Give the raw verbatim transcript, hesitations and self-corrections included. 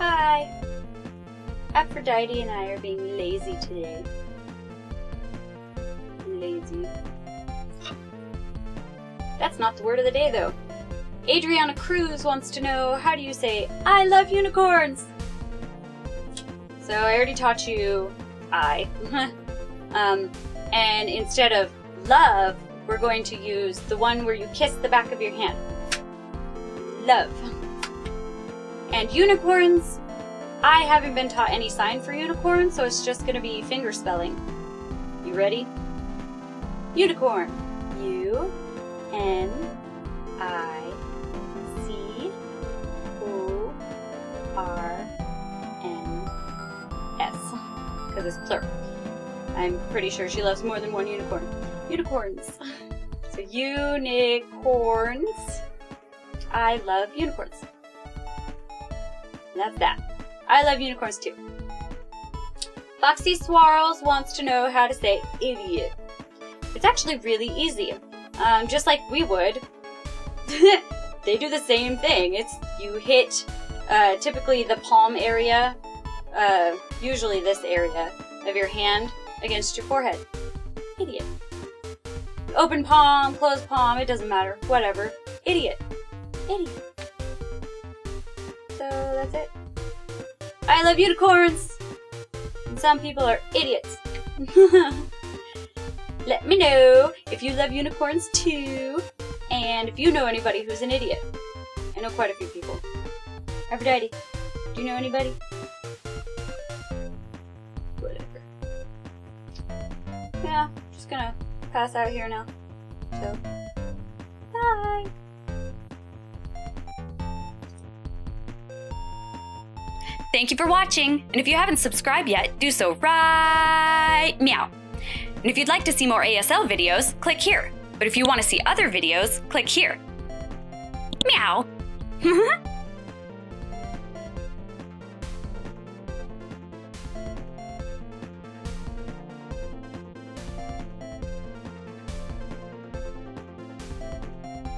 Hi! Aphrodite and I are being lazy today. Lazy. That's not the word of the day, though. Adriana Cruz wants to know, how do you say, I love unicorns? So I already taught you I. um, and instead of love, we're going to use the one where you kiss the back of your hand. Love. And unicorns, I haven't been taught any sign for unicorn, so it's just going to be finger spelling. You ready? Unicorn. U N I C O R N S. Because it's plural. I'm pretty sure she loves more than one unicorn. Unicorns. So unicorns. I love unicorns. That's that. I love unicorns too. Foxy Swirls wants to know how to say idiot. It's actually really easy. Um, just like we would. They do the same thing. It's you hit uh, typically the palm area, uh, usually this area of your hand against your forehead. Idiot. Open palm, closed palm, it doesn't matter. Whatever. Idiot. Idiot. So that's it. I love unicorns! And some people are idiots. Let me know if you love unicorns too, and if you know anybody who's an idiot. I know quite a few people. Aphrodite, do you know anybody? Whatever. Yeah, just gonna pass out here now. So, bye! Thank you for watching, and if you haven't subscribed yet, do so right meow. And if you'd like to see more A S L videos, click here. But if you want to see other videos, click here. Meow.